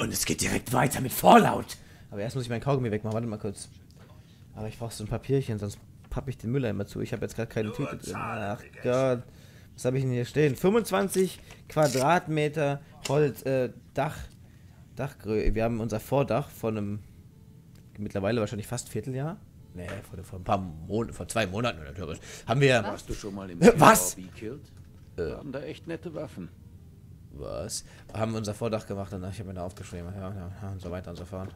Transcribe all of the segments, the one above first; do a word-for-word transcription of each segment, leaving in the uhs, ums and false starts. Und es geht direkt weiter mit Fallout. Aber erst muss ich meinen Kaugummi wegmachen. Warte mal kurz. Aber ich brauche so ein Papierchen, sonst pappe ich den Müller immer zu. Ich habe jetzt gerade keine Tüte drin. Ach Gott. Was habe ich denn hier stehen? fünfundzwanzig Quadratmeter Holz, äh, Dach. Dachgröße. Wir haben unser Vordach von einem mittlerweile wahrscheinlich fast Vierteljahr. Nee, vor, vor ein paar Monaten, vor zwei Monaten oder so. Haben wir. Warst du schon mal im Was? Wir haben da echt nette Waffen. Was? Haben wir unser Vordach gemacht danach? Ich habe mir da aufgeschrieben. Ja, ja, und so weiter und so fort.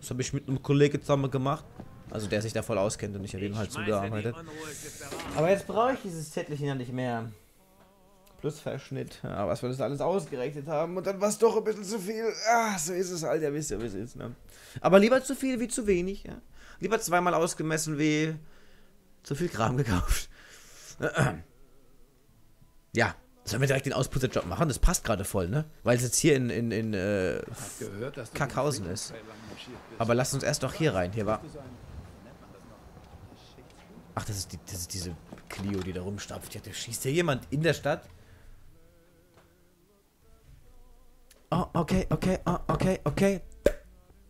Das habe ich mit einem Kollegen zusammen gemacht. Also der sich da voll auskennt und ich habe ihm halt zugearbeitet. Aber jetzt brauche ich dieses Zettelchen ja nicht mehr. Plusverschnitt. Aber ja, was wir das alles ausgerechnet haben. Und dann war es doch ein bisschen zu viel. Ah, so ist es, Alter. Wisst ihr, wie es ist, ne? Aber lieber zu viel wie zu wenig, ja? Lieber zweimal ausgemessen wie zu viel Kram gekauft. Ja. Sollen wir direkt den Ausputzerjob machen? Das passt gerade voll, ne? Weil es jetzt hier in, in, in äh, gehört, dass Kackhausen ist. Aber lasst uns erst noch hier rein. Hier war... Ach, das ist, die, das ist diese Clio, die da rumstapft. Ja, da schießt ja jemand in der Stadt. Oh, okay, okay, oh, okay, okay.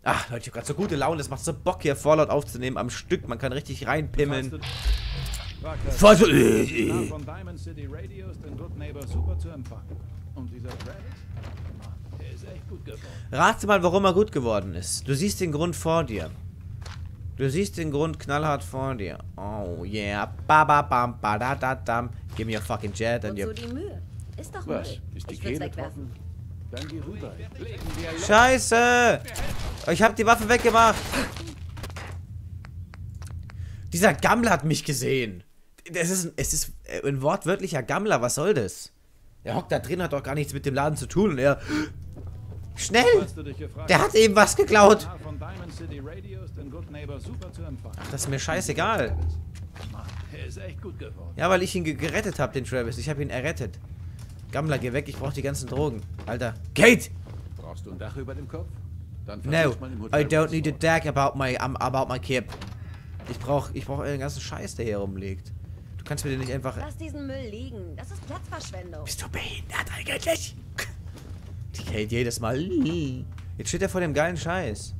Ach, Leute, ich hab grad so gute Laune. Das macht so Bock, hier Fallout aufzunehmen am Stück. Man kann richtig reinpimmeln. Was? Von Diamond City Radios, den Good Neighbor super zu empfangen. Und dieser Fred, der ist echt gut geworden. Rate mal, warum er gut geworden ist. Du siehst den Grund vor dir. Du siehst den Grund knallhart vor dir. Oh yeah. Ba ba bam ba da da dam. Give me your fucking jet and your... So die Mühe. Ist doch Müll. Ist die Kehle wegwerfen. Dann geh rüber. Scheiße! Ich hab die Waffe weggemacht. Dieser Gammler hat mich gesehen. Das ist, es ist ein wortwörtlicher Gammler, was soll das? Der hockt da drin, hat doch gar nichts mit dem Laden zu tun und er... Schnell! Der hat eben was geklaut! Ach, das ist mir scheißegal. Ja, weil ich ihn gerettet habe, den Travis. Ich habe ihn errettet. Gammler, geh weg, ich brauche die ganzen Drogen. Alter. Kate! Brauchst du ein Dach über dem Kopf? Dann no, I don't need a deck about my, um, about my kip. Ich brauche ich brauch den ganzen Scheiß, der hier rumliegt. Du kannst mir den nicht einfach... Lass diesen Müll liegen. Das ist Platzverschwendung. Bist du behindert eigentlich? Die Kate jedes Mal. Jetzt steht er vor dem geilen Scheiß.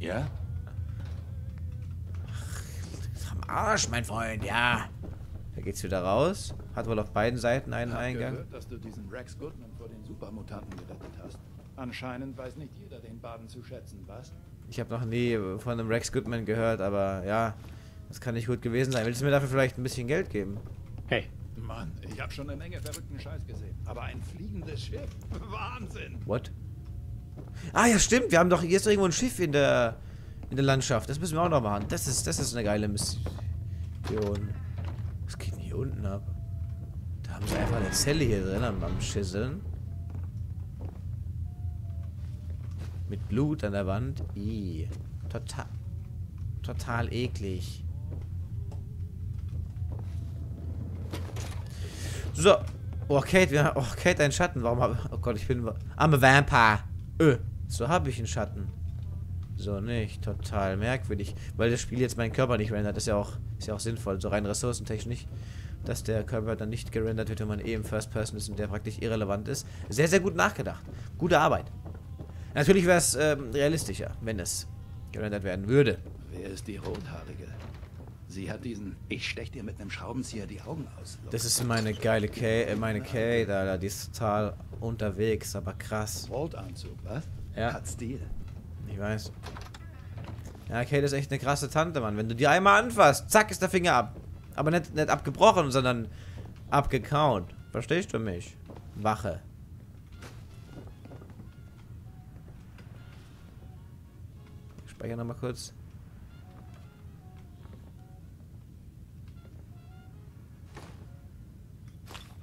Ja? Ach, am Arsch, mein Freund, ja. Da geht's wieder raus. Hatten wir auf beiden Seiten einen ich Eingang. Gehört, dass du diesen Rex Goodman vor den Supermutanten gerettet hast. Anscheinend weiß nicht jeder, den Baden zu schätzen, was? Ich habe noch nie von einem Rex Goodman gehört, aber ja, das kann nicht gut gewesen sein. Willst du mir dafür vielleicht ein bisschen Geld geben? Hey. Mann, ich habe schon eine Menge verrückten Scheiß gesehen. Aber ein fliegendes Schiff? Wahnsinn! What? Ah ja, stimmt. Wir haben doch jetzt irgendwo ein Schiff in der, in der Landschaft. Das müssen wir auch noch machen. Das ist, das ist eine geile Mission. Was geht denn hier unten ab? Da haben sie einfach eine Zelle hier drin am, am Schisseln. Mit Blut an der Wand. Ih. Total. Total eklig. So. Oh, Kate, wir haben. Oh, Kate, einen Schatten. Warum habe ich. Oh Gott, ich bin. I'm a Vampire. Öh. So habe ich einen Schatten. So nicht. Total merkwürdig. Weil das Spiel jetzt meinen Körper nicht rendert. Ist ja auch, ist ja auch sinnvoll. So rein ressourcentechnisch. Dass der Körper dann nicht gerendert wird, wenn man eh im First Person ist und der praktisch irrelevant ist. Sehr, sehr gut nachgedacht. Gute Arbeit. Natürlich wäre es ähm, realistischer, wenn es gerendert werden würde. Wer ist die Rothaarige? Sie hat diesen... Ich stech dir mit einem Schraubenzieher die Augen aus. Das ist meine geile Kay, äh, meine Kay, da, da, die ist total unterwegs, aber krass. Voltanzug, was? Ja. Hat Stil. Ich weiß. Ja, Kay, das ist echt eine krasse Tante, Mann. Wenn du die einmal anfasst, zack, ist der Finger ab. Aber nicht, nicht abgebrochen, sondern abgekaut. Verstehst du mich? Wache. Ich speichere nochmal kurz.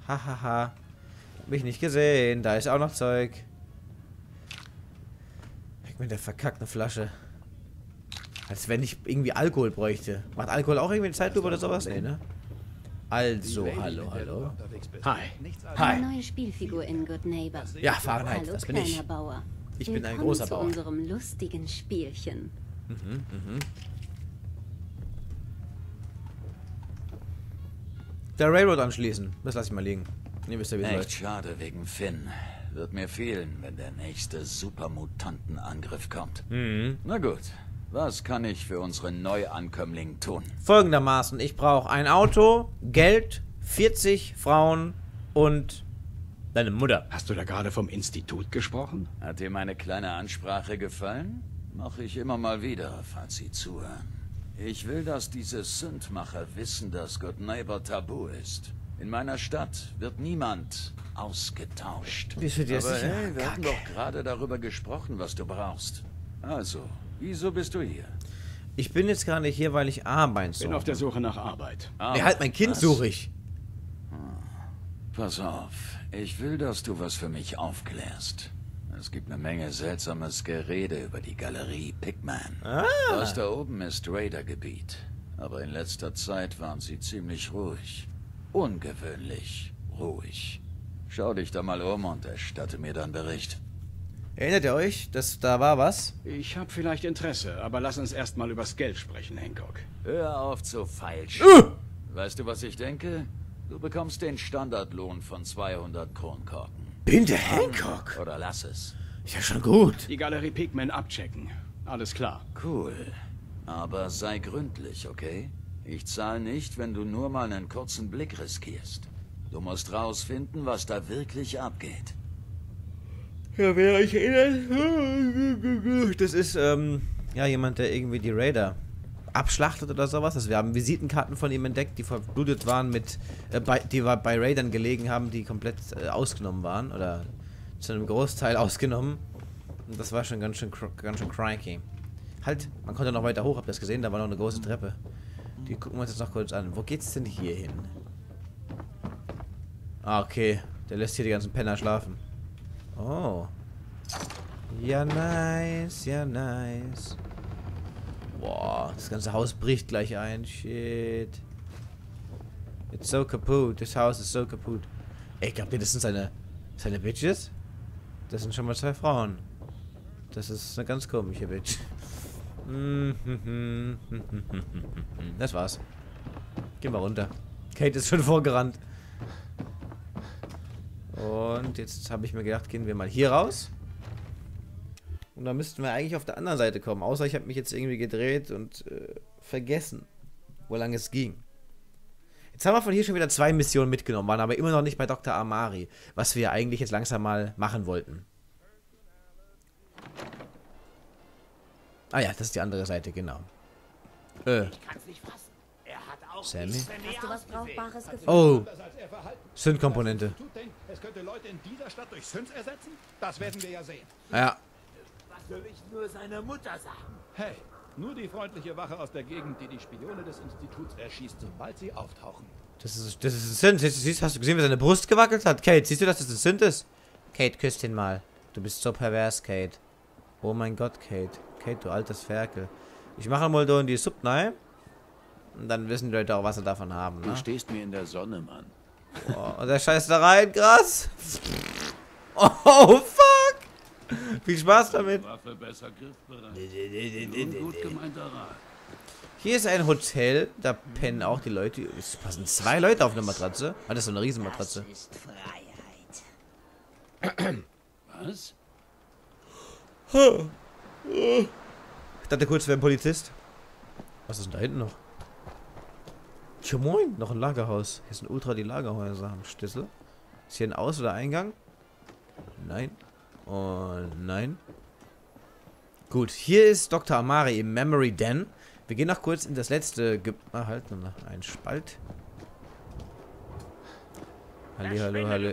Hahaha. Ha, ha. Hab mich nicht gesehen. Da ist auch noch Zeug. Weg mit der verkackten Flasche. Als wenn ich irgendwie Alkohol bräuchte. Macht Alkohol auch irgendwie eine Zeitlupe oder sowas? Nee, ne? Also, hallo, hallo. Hi. Hi. Eine neue Spielfigur in Good Neighbor. Ja, Fahrenheit, das bin ich. Ich bin ein großer Bauer. Willkommen zu unserem lustigen Spielchen. Mhm, mhm. der Railroad anschließen. Das lasse ich mal liegen. Ihr wisst ja, wie es läuft. Echt schade wegen Finn. Wird mir fehlen, wenn der nächste Supermutantenangriff kommt. Mhm. Na gut. Was kann ich für unsere Neuankömmlinge tun? Folgendermaßen, ich brauche ein Auto, Geld, vierzig Frauen und deine Mutter. Hast du da gerade vom Institut gesprochen? Hat dir meine kleine Ansprache gefallen? Mache ich immer mal wieder, falls sie zuhören. Ich will, dass diese Synthmacher wissen, dass Good Neighbor tabu ist. In meiner Stadt wird niemand ausgetauscht. Bist du dir sicher? Aber hey, wir haben doch gerade darüber gesprochen, was du brauchst. Also... Wieso bist du hier? Ich bin jetzt gerade hier, weil ich Arbeit suche. Ich bin auf der Suche nach Arbeit. Arbeit. Nee, halt, mein Kind suche ich. Hm. Pass auf. Ich will, dass du was für mich aufklärst. Es gibt eine Menge seltsames Gerede über die Galerie Pickman. Ah. Das da oben ist Raidergebiet. Aber in letzter Zeit waren sie ziemlich ruhig. Ungewöhnlich ruhig. Schau dich da mal um und erstatte mir dann Bericht. Erinnert ihr euch, dass da war was? Ich habe vielleicht Interesse, aber lass uns erstmal übers Geld sprechen, Hancock. Hör auf zu feilschen. Uh! Weißt du, was ich denke? Du bekommst den Standardlohn von zweihundert Kronkorken. Bin der Hancock? Oder lass es. Ist ja schon gut. Die Galerie Pickman abchecken. Alles klar. Cool. Aber sei gründlich, okay? Ich zahle nicht, wenn du nur mal einen kurzen Blick riskierst. Du musst rausfinden, was da wirklich abgeht. Ja, wer euch erinnert, das ist ähm, ja jemand, der irgendwie die Raider abschlachtet oder sowas. Also wir haben Visitenkarten von ihm entdeckt, die verblutet waren mit, äh, bei, die bei Raidern gelegen haben, die komplett äh, ausgenommen waren oder zu einem Großteil ausgenommen. Und das war schon ganz schön, ganz schön cranky. Halt, man konnte noch weiter hoch, habt ihr das gesehen? Da war noch eine große Treppe. Die gucken wir uns jetzt noch kurz an. Wo geht's denn hier hin? Ah, okay. Der lässt hier die ganzen Penner schlafen. Oh. Ja, nice. Ja, nice. Boah, das ganze Haus bricht gleich ein. Shit. It's so kaputt. Das Haus ist so kaputt. Ey, glaubt ihr, das sind seine, seine Bitches? Das sind schon mal zwei Frauen. Das ist eine ganz komische Bitch. Das war's. Gehen wir runter. Kate ist schon vorgerannt. Und jetzt habe ich mir gedacht, gehen wir mal hier raus. Und dann müssten wir eigentlich auf der anderen Seite kommen. Außer ich habe mich jetzt irgendwie gedreht und äh, vergessen, wo lang es ging. Jetzt haben wir von hier schon wieder zwei Missionen mitgenommen, waren aber immer noch nicht bei Doktor Amari, was wir eigentlich jetzt langsam mal machen wollten. Ah ja, das ist die andere Seite, genau. Äh. Ich kann's nicht fassen. Sammy? Hast du was Brauchbares gefunden? Oh, Synth-Komponente. Es könnte Leute in dieser Stadt durch Synth ersetzen? Das werden wir ja sehen. Ja. Was soll ich nur seiner Mutter sagen? Hey, nur die freundliche Wache aus der Gegend, die die Spione des Instituts erschießt, sobald sie auftauchen. Das ist, das ist ein Synth. Siehst, hast du gesehen, wie seine Brust gewackelt hat? Kate, siehst du, dass das ein Synth ist? Kate, küsst ihn mal. Du bist so pervers, Kate. Oh mein Gott, Kate. Kate, du altes Ferkel. Ich mache mal da in die Subnei. Und dann wissen die Leute auch, was sie davon haben. Ne? Du stehst mir in der Sonne, Mann. Boah, und der scheißt da rein, krass. Oh, fuck. Viel Spaß damit. Hier ist ein Hotel, da pennen auch die Leute. Es passen zwei Leute auf eine Matratze. Ah, das ist so eine Riesenmatratze. Das ist Freiheit. Was? Ich dachte kurz, wäre ein Polizist. Was ist denn da hinten noch? Tja, moin, noch ein Lagerhaus. Hier sind ultra die Lagerhäuser am Schlüssel. Ist hier ein Aus- oder Eingang? Nein. Und nein. Gut, hier ist Doktor Amari im Memory Den. Wir gehen noch kurz in das letzte Ge... Ah, halt, noch ein Spalt. Halli, hallo, hallo.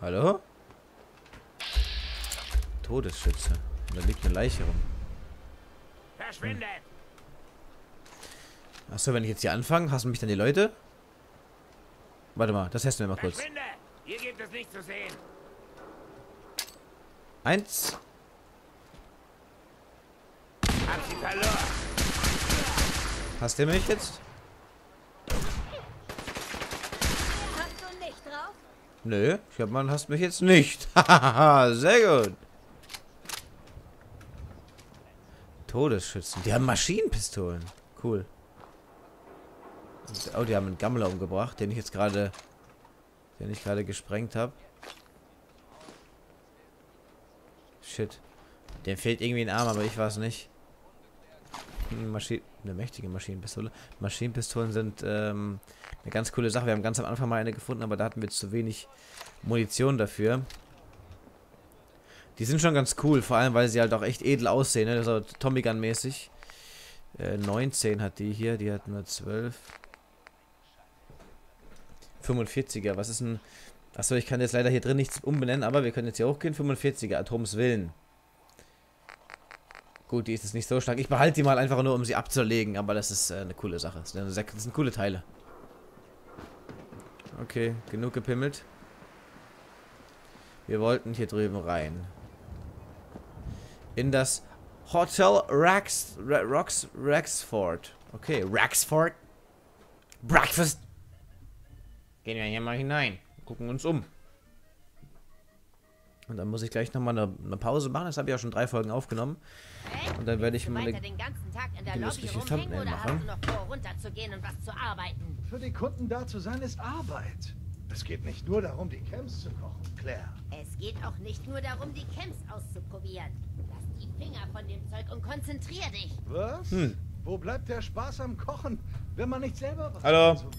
Hallo? Todesschütze. Da liegt eine Leiche rum. Verschwindet! Hm. Achso, wenn ich jetzt hier anfange, hassen mich dann die Leute? Warte mal, das testen wir mal kurz. Hier gibt es nichts zu sehen. Eins. Hasst ihr mich jetzt? Hast du nicht drauf? Nö, ich glaube, man hasst mich jetzt nicht. Hahaha, sehr gut. Todesschützen. Die haben Maschinenpistolen. Cool. Oh, die haben einen Gammler umgebracht, den ich jetzt gerade, den ich gerade gesprengt habe. Shit. Dem fehlt irgendwie ein Arm, aber ich weiß nicht. Maschinen, eine mächtige Maschinenpistole. Maschinenpistolen sind ähm, eine ganz coole Sache. Wir haben ganz am Anfang mal eine gefunden, aber da hatten wir zu wenig Munition dafür. Die sind schon ganz cool, vor allem weil sie halt auch echt edel aussehen, ne? So Tommy Gun mäßig. Äh, neunzehn hat die hier, die hat nur zwölf. fünfundvierziger, was ist ein... Achso, ich kann jetzt leider hier drin nichts umbenennen, aber wir können jetzt hier hochgehen. fünfundvierziger, Atoms Willen. Gut, die ist jetzt nicht so stark. Ich behalte die mal einfach nur, um sie abzulegen, aber das ist äh, eine coole Sache. Das sind, das sind coole Teile. Okay, genug gepimmelt. Wir wollten hier drüben rein. In das Hotel Rex, Rex, Rexford. Okay, Rexford. Breakfast. Gehen wir hier mal hinein. Gucken uns um. Und dann muss ich gleich nochmal eine, eine Pause machen. Das habe ich ja schon drei Folgen aufgenommen. Und dann werde ich mal eine genüssliche Thumbnail machen. Für die Kunden da zu sein, ist Arbeit. Es geht nicht nur darum, die Camps zu kochen, Claire. Es geht auch nicht nur darum, die Camps auszuprobieren. Lass die Finger von dem Zeug und konzentrier dich. Was? Hm. Wo bleibt der Spaß am Kochen, wenn man nicht selber was konsumiert?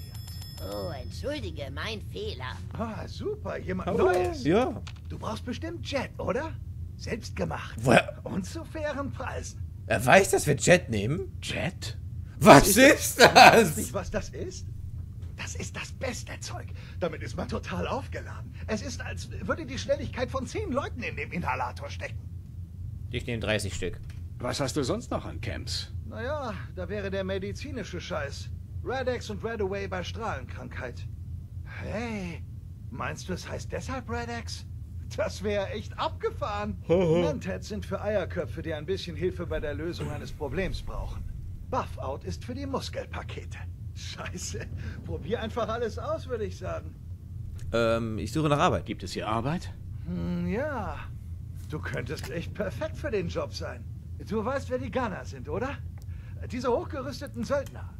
Oh, entschuldige, mein Fehler. Ah, super, jemand oh, Neues. Ja. Du brauchst bestimmt Jet, oder? Selbstgemacht. Und zu fairen Preisen. Er weiß, dass wir Jet nehmen. Jet? Was ist, ist das? das? Ich weiß nicht, was das ist. Das ist das beste Zeug. Damit ist man total aufgeladen. Es ist, als würde die Schnelligkeit von zehn Leuten in dem Inhalator stecken. Ich nehme dreißig Stück. Was hast du sonst noch an Camps? Naja, da wäre der medizinische Scheiß. Radex und RadAway bei Strahlenkrankheit. Hey, meinst du, es heißt deshalb Radex? Das wäre echt abgefahren. Mentats sind für Eierköpfe, die ein bisschen Hilfe bei der Lösung eines Problems brauchen. Buff-out ist für die Muskelpakete. Scheiße. Probier einfach alles aus, würde ich sagen. Ähm, ich suche nach Arbeit. Gibt es hier Arbeit? Hm, ja. Du könntest echt perfekt für den Job sein. Du weißt, wer die Gunner sind, oder? Diese hochgerüsteten Söldner.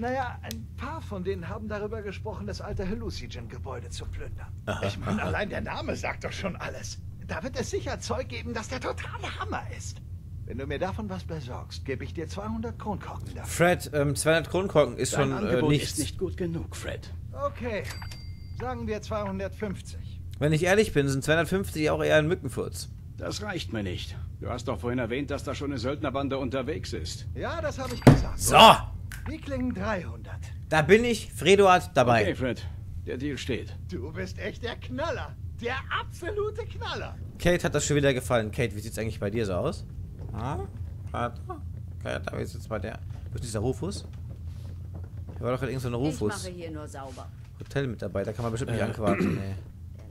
Naja, ein paar von denen haben darüber gesprochen, das alte Hallucinogen-Gebäude zu plündern. Aha. Ich meine, allein der Name sagt doch schon alles. Da wird es sicher Zeug geben, dass der totale Hammer ist. Wenn du mir davon was besorgst, gebe ich dir zweihundert Kronkorken dafür. Fred, ähm, zweihundert Kronkorken ist schon äh, nichts. Ist nicht gut genug, Fred. Okay, sagen wir zweihundertfünfzig. Wenn ich ehrlich bin, sind zweihundertfünfzig auch eher ein Mückenfurz. Das reicht mir nicht. Du hast doch vorhin erwähnt, dass da schon eine Söldnerbande unterwegs ist. Ja, das habe ich gesagt. So! Wie klingen dreihundert? Da bin ich, Fredo hat dabei. Okay, Fred, der Deal steht. Du bist echt der Knaller. Der absolute Knaller. Kate hat das schon wieder gefallen. Kate, wie sieht es eigentlich bei dir so aus? Ah, warte. Okay, da ist jetzt bei der... Ist dieser Rufus? Hier war doch gerade irgend so ein Rufus. Ich mache hier nur sauber. Hotelmitarbeiter, kann man bestimmt nicht anquatschen, nee.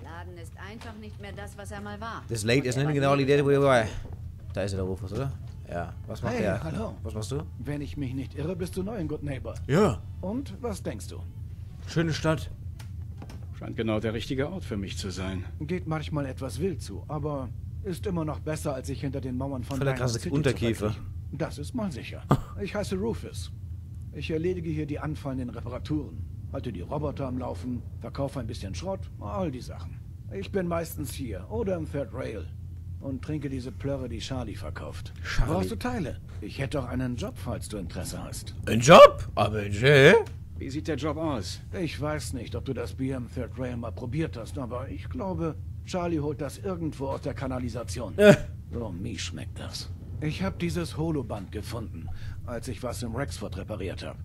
Der Laden ist einfach nicht mehr das, was er mal war. This late isn't genau die Idee, wo ihr war. Da ist ja der Rufus, oder? Ja. Was macht hey, der? Hallo. Was machst du? Wenn ich mich nicht irre, bist du neu in Good Neighbor. Ja. Und was denkst du? Schöne Stadt. Scheint genau der richtige Ort für mich zu sein. Geht manchmal etwas wild zu, aber... Ist immer noch besser, als sich hinter den Mauern von der krasse Unterkiefer. Das ist mal sicher. Ich heiße Rufus. Ich erledige hier die anfallenden Reparaturen. Halte die Roboter am Laufen, verkaufe ein bisschen Schrott, all die Sachen. Ich bin meistens hier oder im Third Rail und trinke diese Plörre, die Charlie verkauft. Charlie. Brauchst du Teile? Ich hätte auch einen Job, falls du Interesse hast. Ein Job? Aber je? Wie sieht der Job aus? Ich weiß nicht, ob du das Bier im Third Rail mal probiert hast, aber ich glaube... Charlie holt das irgendwo aus der Kanalisation. Äh. So mies schmeckt das. Ich habe dieses Holoband gefunden, als ich was im Rexford repariert habe.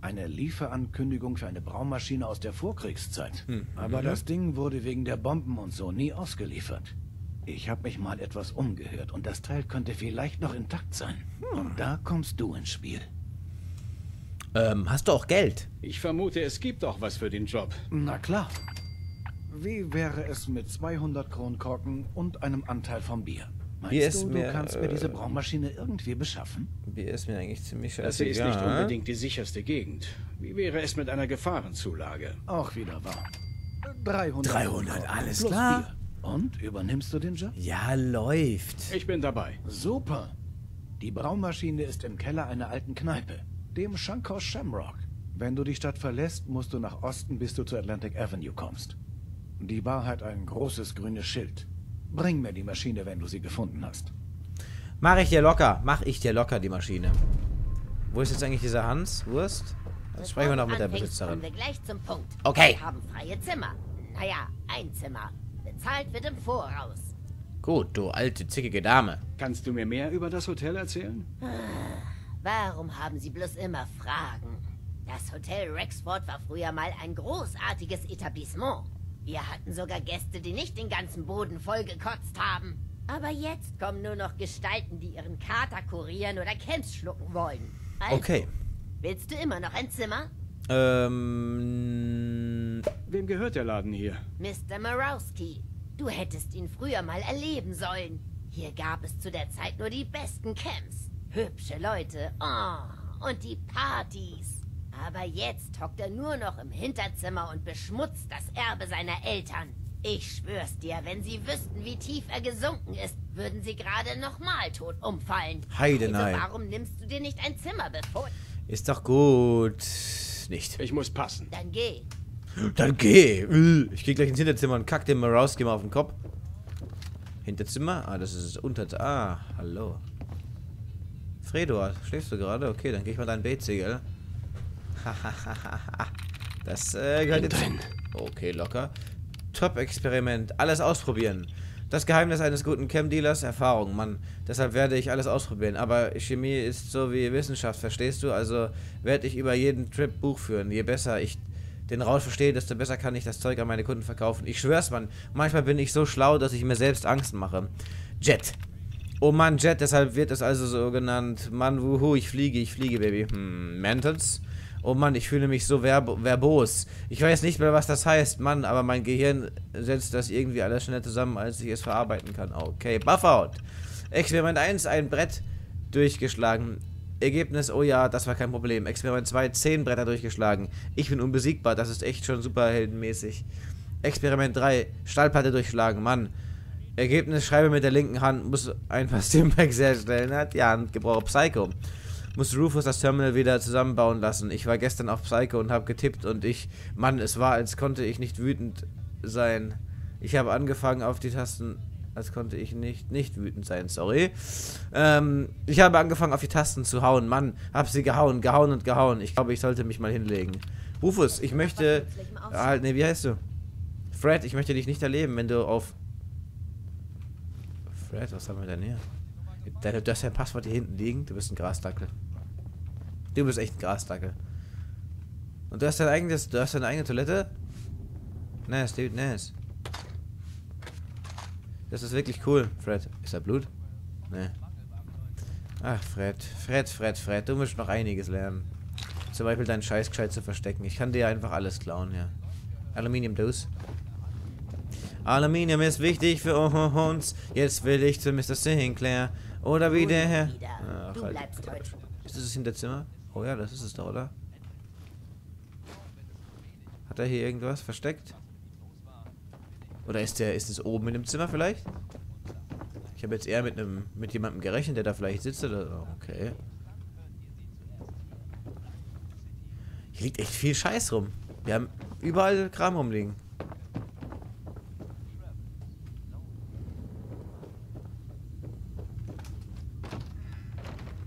Eine Lieferankündigung für eine Braumaschine aus der Vorkriegszeit. Hm. Aber mhm. das Ding wurde wegen der Bomben und so nie ausgeliefert. Ich habe mich mal etwas umgehört und das Teil könnte vielleicht noch intakt sein. Hm. Und da kommst du ins Spiel. Ähm, hast du auch Geld? Ich vermute, es gibt auch was für den Job. Na klar. Wie wäre es mit zweihundert Kronkorken und einem Anteil vom Bier? Meinst du, du kannst mir diese Braumaschine irgendwie beschaffen? Bier ist mir eigentlich ziemlich scheißegal. Das hier ist nicht unbedingt die sicherste Gegend. Wie wäre es mit einer Gefahrenzulage? Auch wieder wahr. dreihundert, dreihundert, alles klar. Und, übernimmst du den Job? Ja, läuft. Ich bin dabei. Super. Die Braumaschine ist im Keller einer alten Kneipe, dem Schankhaus Shamrock. Wenn du die Stadt verlässt, musst du nach Osten, bis du zu Atlantic Avenue kommst. Die Bar hat ein großes grünes Schild. Bring mir die Maschine, wenn du sie gefunden hast. Mach ich dir locker. Mach ich dir locker die Maschine. Wo ist jetzt eigentlich dieser Hans? Wurst? Jetzt sprechen wir noch mit der Besitzerin. Wir gleich zum Punkt. Okay. Wir haben freie Zimmer. Naja, ein Zimmer. Bezahlt wird im Voraus. Gut, du alte, zickige Dame. Kannst du mir mehr über das Hotel erzählen? Warum haben Sie bloß immer Fragen? Das Hotel Rexford war früher mal ein großartiges Etablissement. Wir hatten sogar Gäste, die nicht den ganzen Boden vollgekotzt haben. Aber jetzt kommen nur noch Gestalten, die ihren Kater kurieren oder Camps schlucken wollen. Also, okay. Willst du immer noch ein Zimmer? Ähm... Wem gehört der Laden hier? Mister Marowski. Du hättest ihn früher mal erleben sollen. Hier gab es zu der Zeit nur die besten Camps. Hübsche Leute. Oh, und die Partys. Aber jetzt hockt er nur noch im Hinterzimmer und beschmutzt das Erbe seiner Eltern. Ich schwör's dir, wenn sie wüssten, wie tief er gesunken ist, würden sie gerade nochmal tot umfallen. Heidenei. Also warum nimmst du dir nicht ein Zimmerbefund? Ist doch gut. Nicht. Ich muss passen. Dann geh. Dann geh. Ich geh gleich ins Hinterzimmer und kack dem Marowski mal auf den Kopf. Hinterzimmer? Ah, das ist das Unterzimmer. Ah, hallo. Fredo, schläfst du gerade? Okay, dann geh ich mal dein Betziegel. Das äh, gehört jetzt drin. Okay, locker. Top-Experiment. Alles ausprobieren. Das Geheimnis eines guten Chem-Dealers? Erfahrung, Mann. Deshalb werde ich alles ausprobieren. Aber Chemie ist so wie Wissenschaft, verstehst du? Also werde ich über jeden Trip Buch führen. Je besser ich den Rausch verstehe, desto besser kann ich das Zeug an meine Kunden verkaufen. Ich schwör's, Mann. Manchmal bin ich so schlau, dass ich mir selbst Angst mache. Jet. Oh Mann, Jet. Deshalb wird es also so genannt. Mann, wuhu, ich fliege, ich fliege, Baby. Hm, Mentats? Oh Mann, ich fühle mich so verb verbos. Ich weiß nicht mehr, was das heißt, Mann, aber mein Gehirn setzt das irgendwie alles schneller zusammen, als ich es verarbeiten kann. Okay, Buff-out. Experiment eins, ein Brett durchgeschlagen. Ergebnis, oh ja, das war kein Problem. Experiment zwei, zehn Bretter durchgeschlagen. Ich bin unbesiegbar, das ist echt schon superheldenmäßig. Experiment drei, Stahlplatte durchschlagen, Mann. Ergebnis, schreibe mit der linken Hand, muss ein Pastimpax herstellen, hat die Hand gebraucht. Psycho. Muss Rufus das Terminal wieder zusammenbauen lassen. Ich war gestern auf Psycho und habe getippt und ich... Mann, es war, als konnte ich nicht wütend sein. Ich habe angefangen auf die Tasten... Als konnte ich nicht... Nicht wütend sein, sorry. Ähm, ich habe angefangen auf die Tasten zu hauen. Mann, hab sie gehauen, gehauen und gehauen. Ich glaube, ich sollte mich mal hinlegen. Rufus, ich möchte... Ah, nee, wie heißt du? Fred, ich möchte dich nicht erleben, wenn du auf... Fred, was haben wir denn hier? Du hast ja ein Passwort hier hinten liegen. Du bist ein Grasdackel. Du bist echt ein Grasdackel. Und du hast dein eigenes, du hast deine eigene Toilette? Nice, dude, nice. Das ist wirklich cool, Fred. Ist da Blut? Ne. Ach, Fred. Fred, Fred, Fred. Du musst noch einiges lernen. Zum Beispiel deinen Scheiß gescheit zu verstecken. Ich kann dir einfach alles klauen, ja. Aluminiumdose. Aluminium ist wichtig für uns. Jetzt will ich zu Mister Sinclair. Oder wie der Herr... Ach, halt. Ist das das Hinterzimmer? Oh ja, das ist es da, oder? Hat er hier irgendwas versteckt? Oder ist der, ist es oben in dem Zimmer vielleicht? Ich habe jetzt eher mit einem, mit jemandem gerechnet, der da vielleicht sitzt oder... Okay. Hier liegt echt viel Scheiß rum. Wir haben überall Kram rumliegen.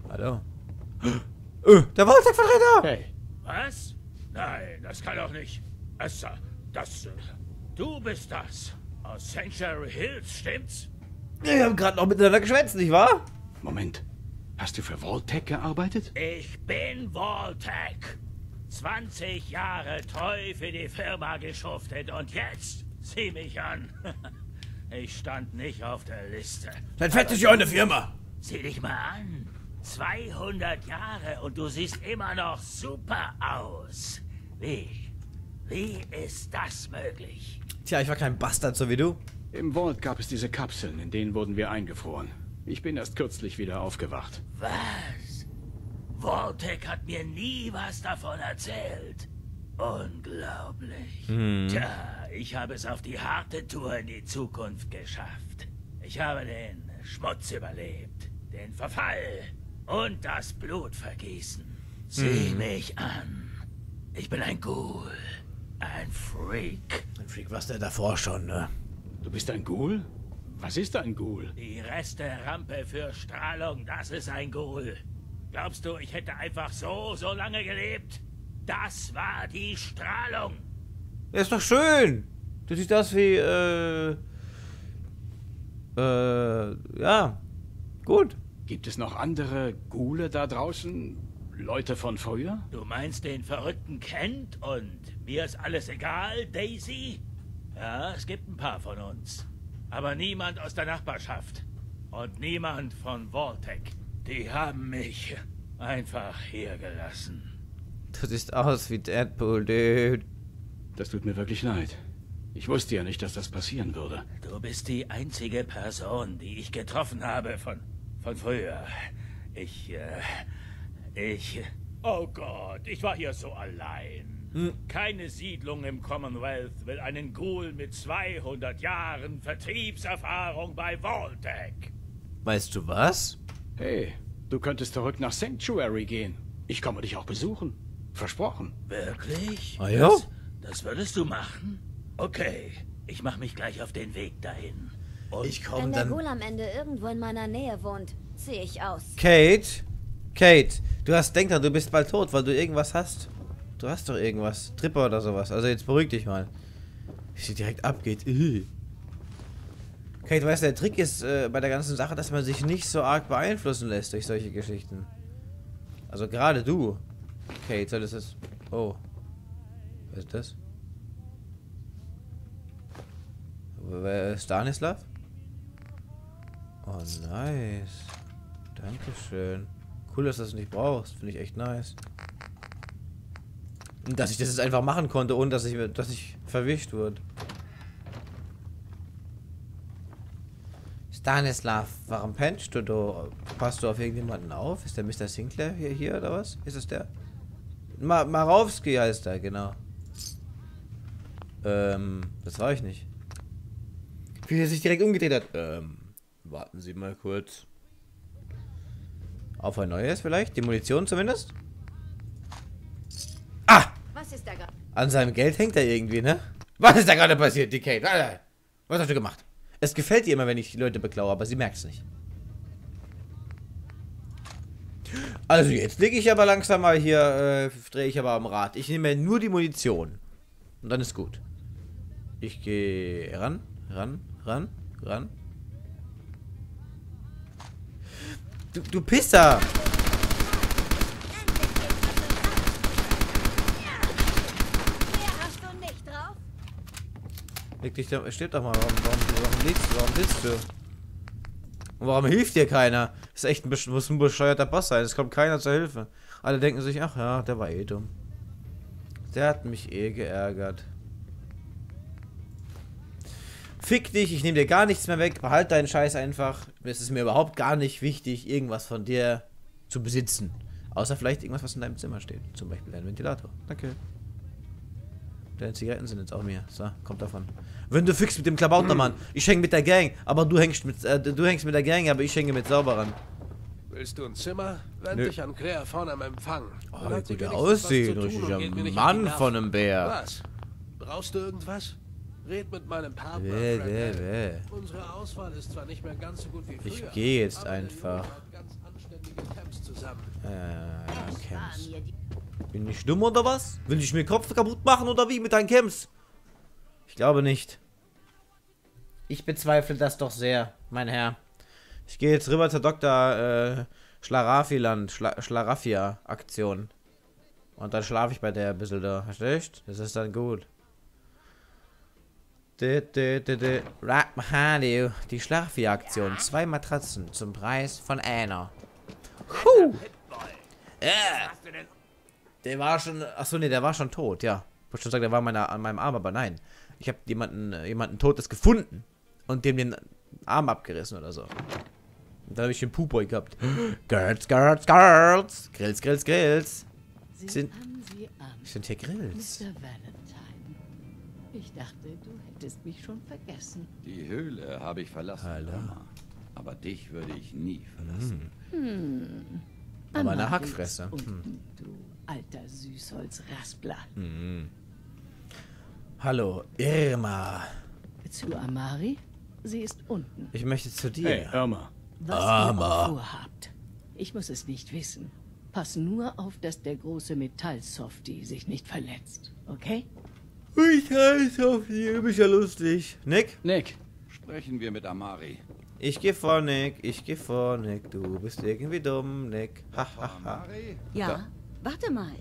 Hallo. Oh, der Vault-Tec-Vertreter! Hey. Was? Nein, das kann doch nicht. Das, das, du bist das. Aus Sanctuary Hills, stimmt's? Wir haben gerade noch miteinander geschwätzt, nicht wahr? Moment. Hast du für Vault-Tec gearbeitet? Ich bin Vault-Tec. zwanzig Jahre treu für die Firma geschuftet und jetzt sieh mich an. Ich stand nicht auf der Liste. Dann fett ist ja eine Firma. Sieh dich mal an. zweihundert Jahre und du siehst immer noch super aus. Wie? Wie ist das möglich? Tja, ich war kein Bastard, so wie du. Im Vault gab es diese Kapseln, in denen wurden wir eingefroren. Ich bin erst kürzlich wieder aufgewacht. Was? Vault-Tec hat mir nie was davon erzählt. Unglaublich. Hm. Tja, ich habe es auf die harte Tour in die Zukunft geschafft. Ich habe den Schmutz überlebt. Den Verfall und das Blutvergießen. Sieh hm. mich an. Ich bin ein Ghoul. Ein Freak. Ein Freak warst du davor schon, ne? Du bist ein Ghoul? Was ist ein Ghoul? Die Reste-Rampe für Strahlung, das ist ein Ghoul. Glaubst du, ich hätte einfach so, so lange gelebt? Das war die Strahlung. Ja, ist doch schön. Du siehst das wie, äh... Äh, ja. Gut. Gibt es noch andere Ghule da draußen? Leute von früher? Du meinst den verrückten Kent und mir ist alles egal, Daisy? Ja, es gibt ein paar von uns. Aber niemand aus der Nachbarschaft. Und niemand von Vault-Tec. Die haben mich einfach hier gelassen. Du siehst aus wie Deadpool, dude. Das tut mir wirklich leid. Ich wusste ja nicht, dass das passieren würde. Du bist die einzige Person, die ich getroffen habe von, von früher. Ich, äh... Ich... Oh Gott, ich war hier so allein. Hm. Keine Siedlung im Commonwealth will einen Ghoul mit zweihundert Jahren Vertriebserfahrung bei Vault-Tec. Weißt du was? Hey, du könntest zurück nach Sanctuary gehen. Ich komme dich auch besuchen. Versprochen. Wirklich? Ah, ja? das, das würdest du machen? Okay, ich mache mich gleich auf den Weg dahin. Und ich komme dann... Wenn der Ghoul am Ende irgendwo in meiner Nähe wohnt, ziehe ich aus. Kate? Kate, du hast denk dran, du bist bald tot, weil du irgendwas hast. Du hast doch irgendwas. Tripper oder sowas. Also jetzt beruhig dich mal. Wie sie direkt abgeht. Kate, weißt du, der Trick ist äh, bei der ganzen Sache, dass man sich nicht so arg beeinflussen lässt durch solche Geschichten. Also gerade du, Kate, solltest es... Oh. Was ist das? Wer ist Stanislav? Oh, nice. Dankeschön. Cool, dass du das nicht brauchst. Finde ich echt nice. Und dass ich das jetzt einfach machen konnte, ohne dass ich, dass ich verwischt wurde. Stanislav, warum pennst du da? Passt du auf irgendjemanden auf? Ist der Mister Sinclair hier, hier oder was? Ist das der? Ma Marowski heißt er, genau. Ähm, das war ich nicht. Wie er sich direkt umgedreht hat. Ähm, warten Sie mal kurz. Auf ein neues vielleicht? Die Munition zumindest? Ah! Was ist da gerade? An seinem Geld hängt er irgendwie, ne? Was ist da gerade passiert, die Kate? Was hast du gemacht? Es gefällt ihr immer, wenn ich die Leute beklaue, aber sie merkt es nicht. Also jetzt lege ich aber langsam mal hier, äh, drehe ich aber am Rad. Ich nehme nur die Munition. Und dann ist gut. Ich gehe ran, ran, ran, ran. Du, du Pisser! Leg dich da, stirb doch mal. Warum, warum, warum liegst du? Warum sitzt du? Und warum hilft dir keiner? Das ist echt ein, muss ein bescheuerter Boss sein. Es kommt keiner zur Hilfe. Alle denken sich, ach ja, der war eh dumm. Der hat mich eh geärgert. Fick dich, ich nehme dir gar nichts mehr weg. Behalt deinen Scheiß einfach. Es ist mir überhaupt gar nicht wichtig, irgendwas von dir zu besitzen. Außer vielleicht irgendwas, was in deinem Zimmer steht. Zum Beispiel ein Ventilator. Danke. Deine Zigaretten sind jetzt auch mir. So, kommt davon. Wenn du fix mit dem Klabautermann. Ich hänge mit der Gang, aber du hängst mit äh, du hängst mit der Gang, aber ich hänge mit Sauberern. Willst du ein Zimmer? Wend dich an Claire vorne am Empfang. Oh, wie gut der aussieht. Richtiger Mann von einem Bär. Was? Brauchst du irgendwas? Red mit meinem Partner. Weh, weh, weh. Unsere Auswahl ist zwar nicht mehr ganz so gut wie früher. Ich gehe jetzt einfach. Ganz anständige Camps zusammen. Äh, Camps. Bin ich dumm oder was? Will ich mir den Kopf kaputt machen oder wie mit deinen Camps? Ich glaube nicht. Ich bezweifle das doch sehr, mein Herr. Ich gehe jetzt rüber zur Doktor Äh, Schlarafiland, Schla Schlarafia-Aktion. Und dann schlafe ich bei der ein bisschen da. Verstehst? Das ist dann gut. De, de, de, de. Rahmadio. Die Schlafia-Aktion. Ja. Zwei Matratzen zum Preis von einer. Huh. Äh. Der war schon... Achso, nee, der war schon tot, ja. Ich wollte schon sagen, der war meiner, an meinem Arm, aber nein. Ich habe jemanden, jemanden Totes gefunden und dem den Arm abgerissen oder so. Und dann habe ich den Poo-Boy gehabt. Girls, Girls, Girls. Grills, Grills, Grills. Sie sind, Sie sind hier Grills. Mister Valentine. Ich dachte, du hättest mich schon vergessen. Die Höhle habe ich verlassen. Hallo. Aber dich würde ich nie verlassen. Hm. Hm. Aber eine Hackfresse. Hm. alter Süßholzraspler. Mhm. Hallo, Irma. Zu Amari? Sie ist unten. Ich möchte zu dir. Hey, Irma. Was Irma. ihr vorhabt. Ich muss es nicht wissen. Pass nur auf, dass der große Metall-Softie sich nicht verletzt, okay? Metall-Softie, üblich ja lustig. Nick? Nick. Sprechen wir mit Amari. Ich geh vor, Nick. Ich geh vor, Nick. Du bist irgendwie dumm, Nick. Hahaha. Ha, ha. Ja, da. Warte mal.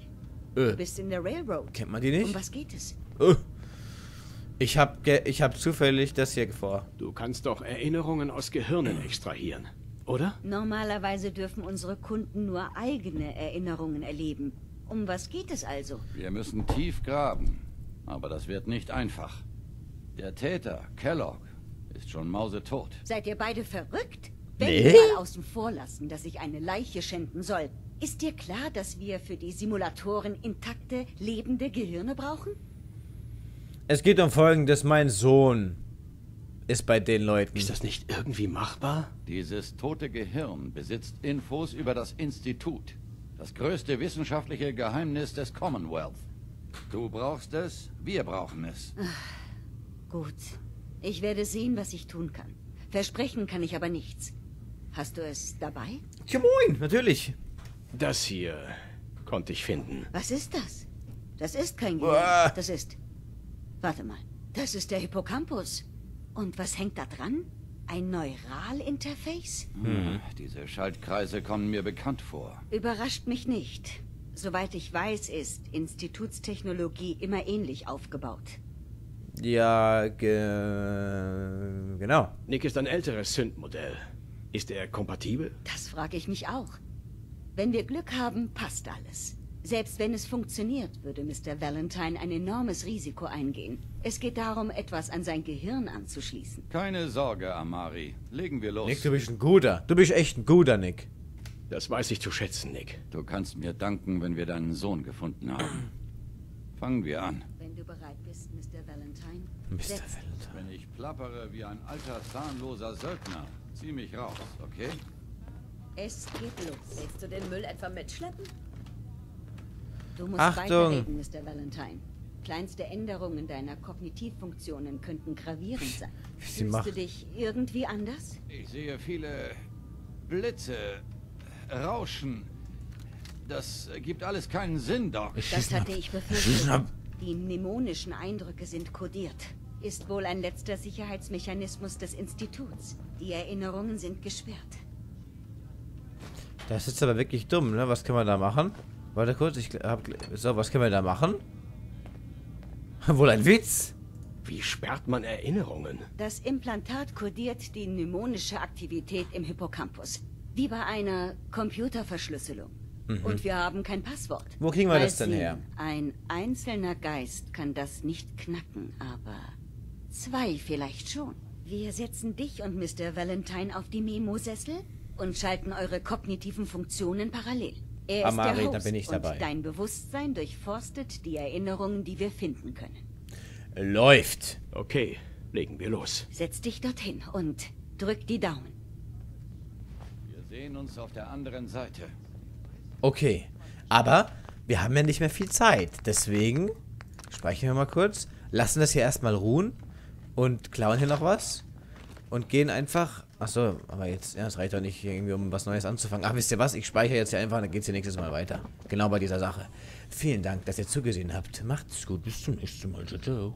Äh. Du bist in der Railroad. Kennt man die nicht? Um was geht es? Äh. Ich hab, ge ich hab zufällig das hier vor. Du kannst doch Erinnerungen aus Gehirnen extrahieren, oder? Normalerweise dürfen unsere Kunden nur eigene Erinnerungen erleben. Um was geht es also? Wir müssen tief graben, aber das wird nicht einfach. Der Täter, Kellogg, ist schon mausetot. Seid ihr beide verrückt? Wenn nee? wir mal außen vor lassen, dass ich eine Leiche schänden soll, ist dir klar, dass wir für die Simulatoren intakte, lebende Gehirne brauchen? Es geht um Folgendes, mein Sohn ist bei den Leuten. Ist das nicht irgendwie machbar? Dieses tote Gehirn besitzt Infos über das Institut. Das größte wissenschaftliche Geheimnis des Commonwealth. Du brauchst es, wir brauchen es. Ach, gut. Ich werde sehen, was ich tun kann. Versprechen kann ich aber nichts. Hast du es dabei? Ja, moin, natürlich. Das hier konnte ich finden. Was ist das? Das ist kein Gehirn. Uah. Das ist... Warte mal, das ist der Hippocampus. Und was hängt da dran? Ein Neuralinterface? Hm. Diese Schaltkreise kommen mir bekannt vor. Überrascht mich nicht. Soweit ich weiß, ist Institutstechnologie immer ähnlich aufgebaut. Ja, ge genau. Nick ist ein älteres Synth-Modell. Ist er kompatibel? Das frage ich mich auch. Wenn wir Glück haben, passt alles. Selbst wenn es funktioniert, würde Mister Valentine ein enormes Risiko eingehen. Es geht darum, etwas an sein Gehirn anzuschließen. Keine Sorge, Amari. Legen wir los. Nick, du bist ein guter. Du bist echt ein guter, Nick. Das weiß ich zu schätzen, Nick. Du kannst mir danken, wenn wir deinen Sohn gefunden haben. Fangen wir an. Wenn du bereit bist, Mister Valentine. Mister Valentine. Wenn ich plappere wie ein alter, zahnloser Söldner, zieh mich raus, okay? Es geht los. Willst du den Müll etwa mitschleppen? Du musst weiterreden, Mister Valentine. Kleinste Änderungen deiner Kognitivfunktionen könnten gravierend sein. Fühlst du dich irgendwie anders? Ich sehe viele Blitze, Rauschen. Das gibt alles keinen Sinn, Doc. Das hatte ich befürchtet. Die mnemonischen Eindrücke sind kodiert. Ist wohl ein letzter Sicherheitsmechanismus des Instituts. Die Erinnerungen sind gesperrt. Das ist aber wirklich dumm, ne? Was kann man da machen? Warte kurz, ich hab... So, was können wir da machen? Wohl ein Witz? Wie sperrt man Erinnerungen? Das Implantat kodiert die mnemonische Aktivität im Hippocampus. Wie bei einer Computerverschlüsselung. Mhm. Und wir haben kein Passwort. Wo kriegen wir das denn her? Ein einzelner Geist kann das nicht knacken, aber zwei vielleicht schon. Wir setzen dich und Mister Valentine auf die Memo-Sessel und schalten eure kognitiven Funktionen parallel. Er ist der Host, da bin ich dabei. Und dein Bewusstsein durchforstet die Erinnerungen, die wir finden können. Läuft. Okay, legen wir los. Setz dich dorthin und drück die Daumen. Wir sehen uns auf der anderen Seite. Okay, aber wir haben ja nicht mehr viel Zeit. Deswegen speichern wir mal kurz, lassen das hier erstmal ruhen und klauen hier noch was und gehen einfach... Achso, aber jetzt, ja, das reicht doch nicht, irgendwie, um was Neues anzufangen. Ach, wisst ihr was? Ich speichere jetzt hier einfach, dann geht's hier nächstes Mal weiter. Genau bei dieser Sache. Vielen Dank, dass ihr zugesehen habt. Macht's gut, bis zum nächsten Mal. Ciao, ciao.